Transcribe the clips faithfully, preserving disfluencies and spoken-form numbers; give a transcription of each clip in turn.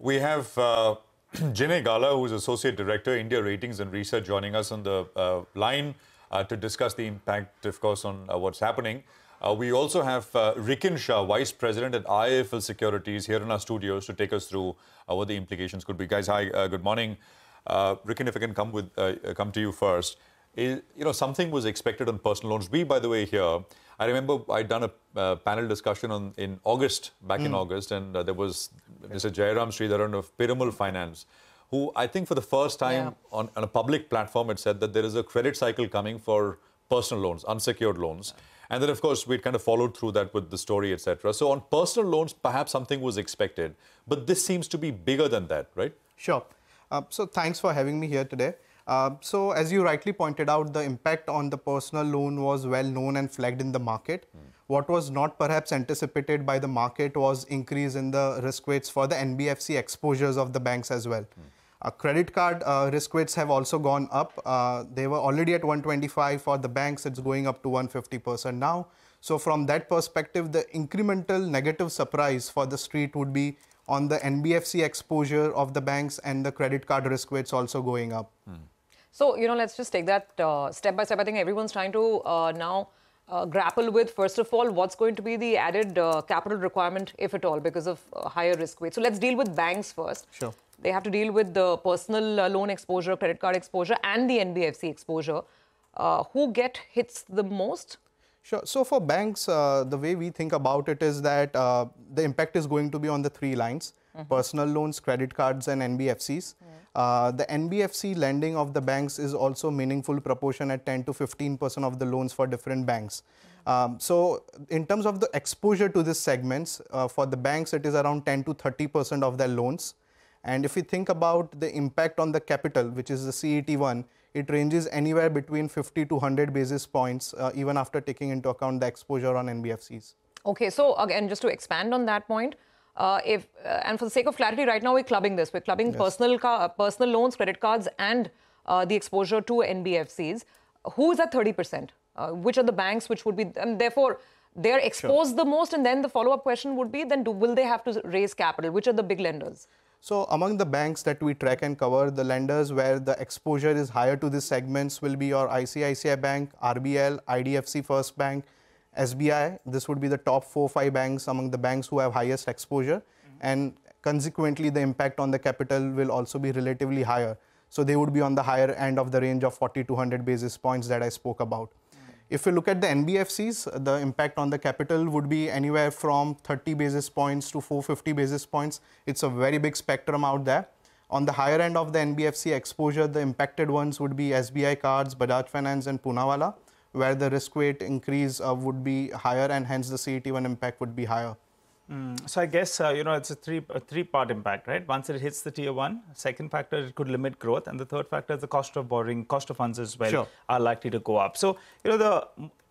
We have uh, Jinay Gala, who is Associate Director, India Ratings and Research, joining us on the uh, line uh, to discuss the impact, of course, on uh, what's happening. Uh, we also have uh, Rikin Shah, Vice President at I F L Securities, here in our studios to take us through uh, what the implications could be. Guys, hi, uh, good morning. Uh, Rikin, if I can come with uh, come to you first. Is, you know, something was expected on personal loans. We, by the way, here, I remember I'd done a uh, panel discussion on in August, back mm. in August, and uh, there was Mister Jairam Sridharan of Piramal Finance, who I think for the first time yeah. on, on a public platform had said that there is a credit cycle coming for personal loans, unsecured loans. Yeah. And then, of course, we kind of followed through that with the story, et cetera. So on personal loans, perhaps something was expected, but this seems to be bigger than that, right? Sure. Uh, so thanks for having me here today. Uh, so, as you rightly pointed out, the impact on the personal loan was well known and flagged in the market. Mm. What was not perhaps anticipated by the market was increase in the risk weights for the N B F C exposures of the banks as well. Mm. Uh, credit card uh, risk weights have also gone up. Uh, they were already at one twenty-five for the banks. It's going up to one hundred fifty percent now. So, from that perspective, the incremental negative surprise for the street would be on the N B F C exposure of the banks and the credit card risk weights also going up. Mm. So, you know, let's just take that uh, step by step. I think everyone's trying to uh, now uh, grapple with, first of all, what's going to be the added uh, capital requirement, if at all, because of uh, higher risk weight. So, let's deal with banks first. Sure. They have to deal with the personal uh, loan exposure, credit card exposure, and the N B F C exposure. Uh, who get hits the most? Sure. So, for banks, uh, the way we think about it is that uh, the impact is going to be on the three lines. Mm-hmm. Personal loans, credit cards and N B F Cs. Yeah. Uh, the N B F C lending of the banks is also meaningful proportion at ten to fifteen percent of the loans for different banks. Mm-hmm. um, so in terms of the exposure to these segments, uh, for the banks it is around ten to thirty percent of their loans. And if we think about the impact on the capital, which is the C E T one, it ranges anywhere between fifty to one hundred basis points, uh, even after taking into account the exposure on N B F Cs. Okay, so again, just to expand on that point, Uh, if uh, and for the sake of clarity, right now we're clubbing this. We're clubbing yes. personal uh, personal loans, credit cards, and uh, the exposure to N B F Cs. Who is at thirty percent? Uh, which are the banks which would be, and therefore they're exposed sure. the most? And then the follow-up question would be: then do, will they have to raise capital? Which are the big lenders? So among the banks that we track and cover, the lenders where the exposure is higher to these segments will be your I C I C I Bank, R B L, I D F C First Bank, S B I. This would be the top four, five banks among the banks who have highest exposure. Mm-hmm. And consequently, the impact on the capital will also be relatively higher. So they would be on the higher end of the range of forty to one hundred basis points that I spoke about. Mm-hmm. If you look at the N B F Cs, the impact on the capital would be anywhere from thirty basis points to four hundred fifty basis points. It's a very big spectrum out there. On the higher end of the N B F C exposure, the impacted ones would be S B I Cards, Badaj Finance and Punawala, where the risk weight increase uh, would be higher and hence the C E T one impact would be higher. Mm. So I guess, uh, you know, it's a three, a three-part impact, right? Once it hits the tier one, second factor, it could limit growth. And the third factor is the cost of borrowing, cost of funds as well sure. are likely to go up. So, you know, the,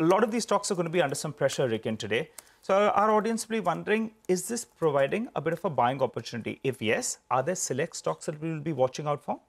a lot of these stocks are going to be under some pressure, Rikin, today. So our audience will be wondering, is this providing a bit of a buying opportunity? If yes, are there select stocks that we will be watching out for?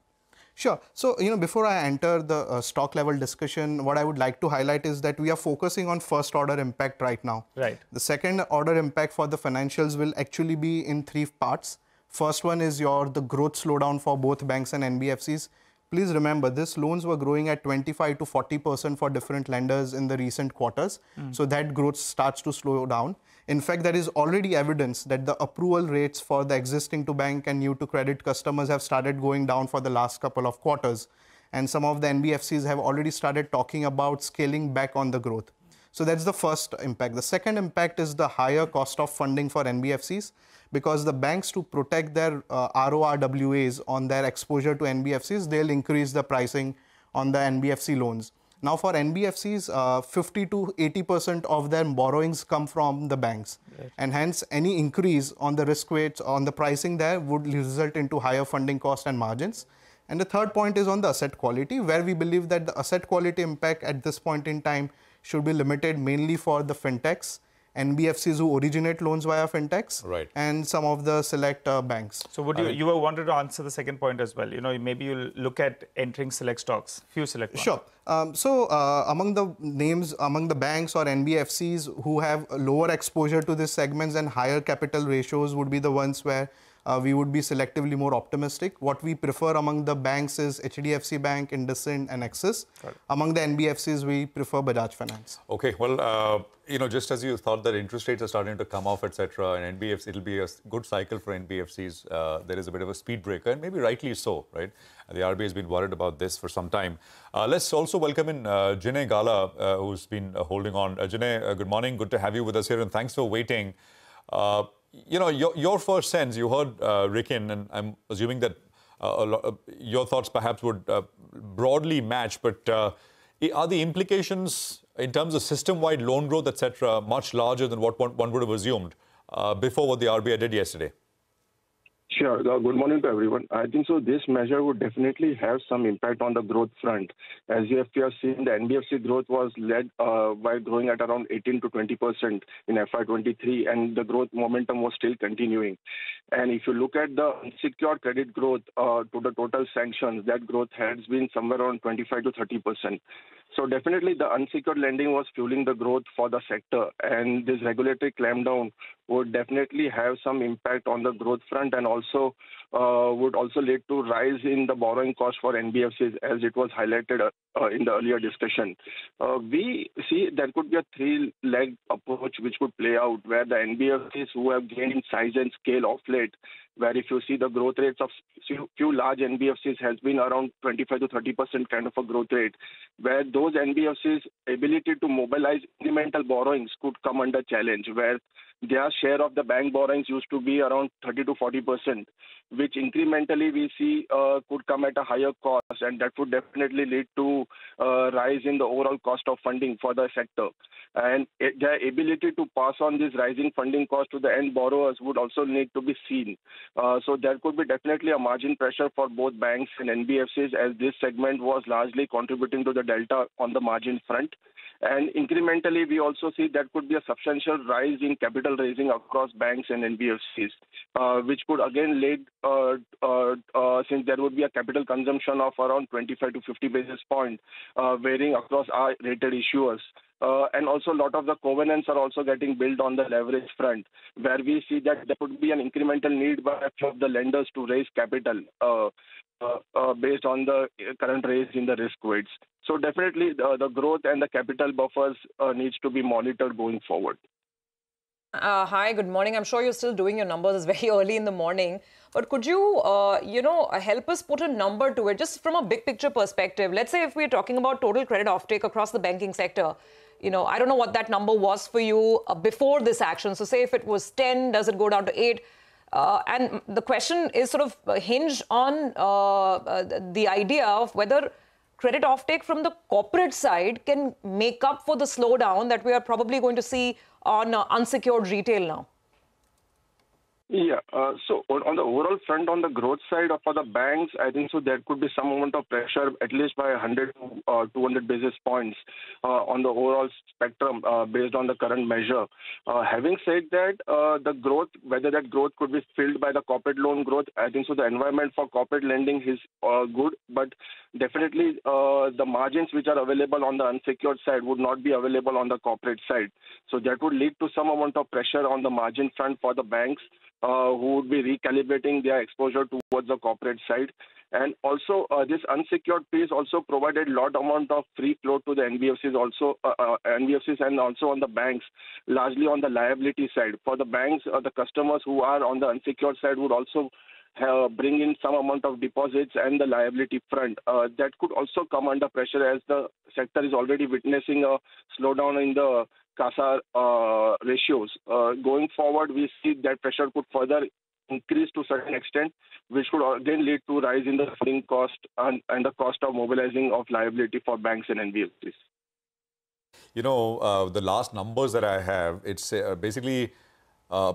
Sure. So, you know, before I enter the uh, stock level discussion, what I would like to highlight is that we are focusing on first order impact right now. Right. The second order impact for the financials will actually be in three parts. First one is your the growth slowdown for both banks and N B F Cs. Please remember, these loans were growing at twenty-five to forty percent for different lenders in the recent quarters. Mm. So that growth starts to slow down. In fact, there is already evidence that the approval rates for the existing to bank and new to credit customers have started going down for the last couple of quarters. And some of the N B F Cs have already started talking about scaling back on the growth. So that's the first impact. The second impact is the higher cost of funding for N B F Cs, because the banks, to protect their uh, R O R W As on their exposure to N B F Cs, they'll increase the pricing on the N B F C loans. Now for N B F Cs, uh, fifty to eighty percent of their borrowings come from the banks. Right. And hence any increase on the risk weights, on the pricing there, would result into higher funding costs and margins. And the third point is on the asset quality, where we believe that the asset quality impact at this point in time should be limited mainly for the fintechs, N B F Cs who originate loans via fintechs, right. and some of the select uh, banks. So would you, you were wanted to answer the second point as well. You know, maybe you'll look at entering select stocks, few select ones. Sure. Um, so uh, among the names, among the banks or N B F Cs who have lower exposure to these segments and higher capital ratios would be the ones where uh, we would be selectively more optimistic. What we prefer among the banks is H D F C Bank, IndusInd and Axis. Right. Among the N B F Cs, we prefer Bajaj Finance. Okay, well, uh, you know, just as you thought that interest rates are starting to come off, et cetera, and N B F C, it'll be a good cycle for N B F Cs. Uh, there is a bit of a speed breaker, and maybe rightly so, right? The R B I has been worried about this for some time. Uh, let's also welcome in uh, Jinay Gala, uh, who's been uh, holding on. Uh, Jinay, uh, good morning. Good to have you with us here, and thanks for waiting. Uh, you know, your, your first sense, you heard uh, Rikin, and I'm assuming that uh, a lot of your thoughts perhaps would uh, broadly match, but uh, are the implications in terms of system-wide loan growth, et cetera, much larger than what one, one would have assumed uh, before what the R B I did yesterday? Sure. Good morning to everyone. I think so this measure would definitely have some impact on the growth front. As you have seen, the N B F C growth was led uh, by growing at around eighteen to twenty percent in F Y twenty-three, and the growth momentum was still continuing. And if you look at the unsecured credit growth uh, to the total sanctions, that growth has been somewhere around twenty-five to thirty percent. So definitely the unsecured lending was fueling the growth for the sector, and this regulatory clampdown would definitely have some impact on the growth front, and also uh, would also lead to rise in the borrowing cost for N B F Cs, as it was highlighted uh, in the earlier discussion. Uh, we see there could be a three-leg approach which could play out, where the N B F Cs who have gained in size and scale of late, where if you see the growth rates of few large N B F Cs has been around twenty-five to thirty percent kind of a growth rate, where those N B F Cs' ability to mobilize incremental borrowings could come under challenge, where their share of the bank borrowings used to be around thirty to forty percent, which incrementally we see uh, could come at a higher cost, and that would definitely lead to uh, rise in the overall cost of funding for the sector. And it, their ability to pass on this rising funding cost to the end borrowers would also need to be seen. Uh, so there could be definitely a margin pressure for both banks and N B F Cs, as this segment was largely contributing to the delta on the margin front. And incrementally, we also see there could be a substantial rise in capital raising across banks and N B F Cs, uh, which could again lead, uh, uh, uh, since there would be a capital consumption of around twenty-five to fifty basis points, uh, varying across our rated issuers. Uh, and also a lot of the covenants are also getting built on the leverage front, where we see that there could be an incremental need by a few of the lenders to raise capital uh, uh, uh, based on the current raise in the risk weights. So definitely the, the growth and the capital buffers uh, needs to be monitored going forward. Uh, hi, good morning. I'm sure you're still doing your numbers. It's very early in the morning. But could you, uh, you know, help us put a number to it, just from a big picture perspective? Let's say if we're talking about total credit offtake across the banking sector, you know, I don't know what that number was for you uh, before this action. So say if it was ten, does it go down to eight? Uh, and the question is sort of hinged on uh, uh, the idea of whether credit offtake from the corporate side can make up for the slowdown that we are probably going to see on uh, unsecured retail now. Yeah, uh, so on the overall front, on the growth side for the banks, I think so there could be some amount of pressure, at least by one hundred to two hundred basis points uh, on the overall spectrum uh, based on the current measure. Uh, having said that, uh, the growth, whether that growth could be filled by the corporate loan growth, I think so the environment for corporate lending is uh, good, but definitely uh, the margins which are available on the unsecured side would not be available on the corporate side. So that would lead to some amount of pressure on the margin front for the banks, Uh, who would be recalibrating their exposure towards the corporate side. And also, uh, this unsecured piece also provided a lot amount of free float to the N B F Cs, also uh, uh, N B F Cs, and also on the banks, largely on the liability side. For the banks, uh, the customers who are on the unsecured side would also Uh, bring in some amount of deposits, and the liability front uh, that could also come under pressure, as the sector is already witnessing a slowdown in the CASA uh, ratios. Uh, going forward, we see that pressure could further increase to a certain extent, which could again lead to rise in the funding cost and, and the cost of mobilizing of liability for banks and N B F Cs. You know, uh, the last numbers that I have, it's uh, basically Uh,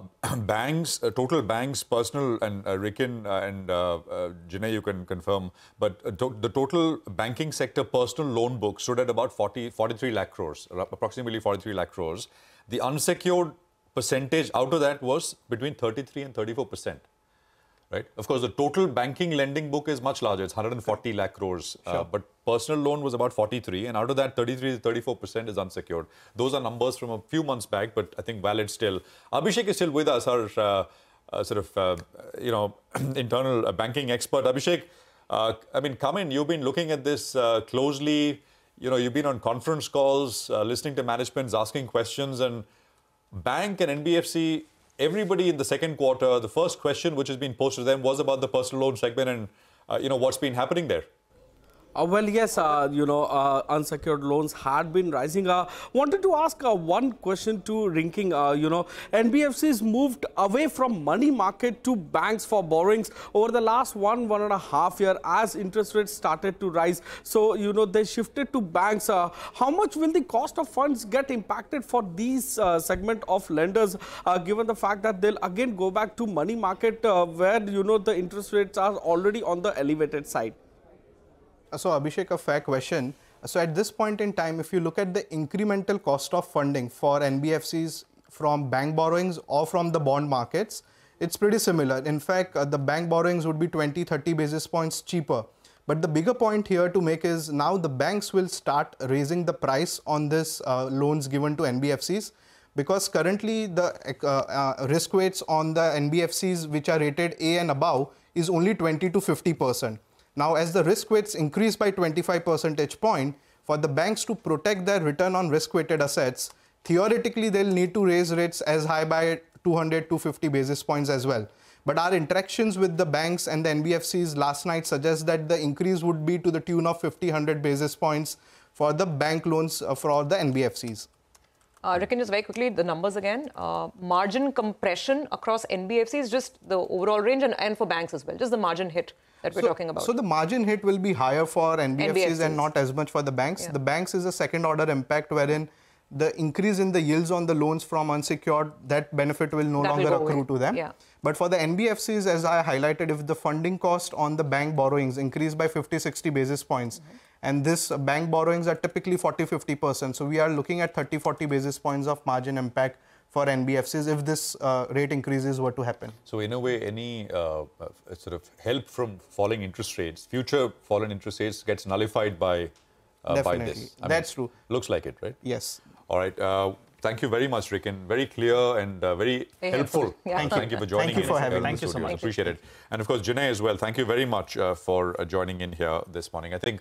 banks, uh, total banks, personal, and uh, Rikin uh, and uh, uh, Jinay, you can confirm, but uh, to the total banking sector personal loan book stood at about forty, forty-three lakh crores, approximately forty-three lakh crores. The unsecured percentage out of that was between thirty-three and thirty-four percent, right? Of course, the total banking lending book is much larger. It's one hundred forty lakh crores, sure. uh, but personal loan was about forty-three, and out of that, thirty-three to thirty-four percent is unsecured. Those are numbers from a few months back, but I think valid still. Abhishek is still with us, our uh, uh, sort of, uh, you know, internal banking expert. Abhishek, uh, I mean, come in. You've been looking at this uh, closely. You know, you've been on conference calls, uh, listening to managements, asking questions. And bank and N B F C, everybody in the second quarter, the first question which has been posed to them was about the personal loan segment and, uh, you know, what's been happening there. Uh, well, yes, uh, you know, uh, unsecured loans had been rising. I uh, wanted to ask uh, one question to Rikin. Uh, you know, N B F Cs moved away from money market to banks for borrowings over the last one, one and a half year as interest rates started to rise. So, you know, they shifted to banks. Uh, how much will the cost of funds get impacted for these uh, segment of lenders, uh, given the fact that they'll again go back to money market uh, where, you know, the interest rates are already on the elevated side? So, Abhishek, a fair question. So, at this point in time, if you look at the incremental cost of funding for N B F Cs from bank borrowings or from the bond markets, it's pretty similar. In fact, uh, the bank borrowings would be twenty, thirty basis points cheaper. But the bigger point here to make is now the banks will start raising the price on this uh, loans given to N B F Cs, because currently the uh, uh, risk weights on the N B F Cs which are rated A and above is only twenty to fifty percent. Now, as the risk weights increase by twenty-five percentage point, for the banks to protect their return on risk-weighted assets, theoretically, they'll need to raise rates as high by two hundred, two hundred fifty basis points as well. But our interactions with the banks and the N B F Cs last night suggest that the increase would be to the tune of fifty, one hundred basis points for the bank loans for the N B F Cs. Uh, Rikin, just very quickly, the numbers again. Uh, margin compression across N B F Cs, just the overall range, and, and for banks as well, just the margin hit that we're so, talking about. So the margin hit will be higher for N B F Cs, N B F Cs. And not as much for the banks. Yeah. The banks is a second-order impact wherein the increase in the yields on the loans from unsecured, that benefit will no that longer will accrue away. to them. Yeah. But for the N B F Cs, as I highlighted, if the funding cost on the bank borrowings increased by fifty, sixty basis points, mm-hmm. and this bank borrowings are typically forty, fifty percent. So we are looking at thirty, forty basis points of margin impact for N B F Cs if this uh, rate increases were to happen. So in a way, any uh, sort of help from falling interest rates, future fallen interest rates gets nullified by, uh, by this. I That's mean, true. Looks like it, right? Yes. All right. Uh, thank you very much, Rikin. Very clear and uh, very, very helpful. helpful. Yeah. Thank, thank you. Thank you for joining in. Thank you for in having me. Thank you so much. Appreciate it. And of course, Jinay as well, thank you very much uh, for uh, joining in here this morning. I think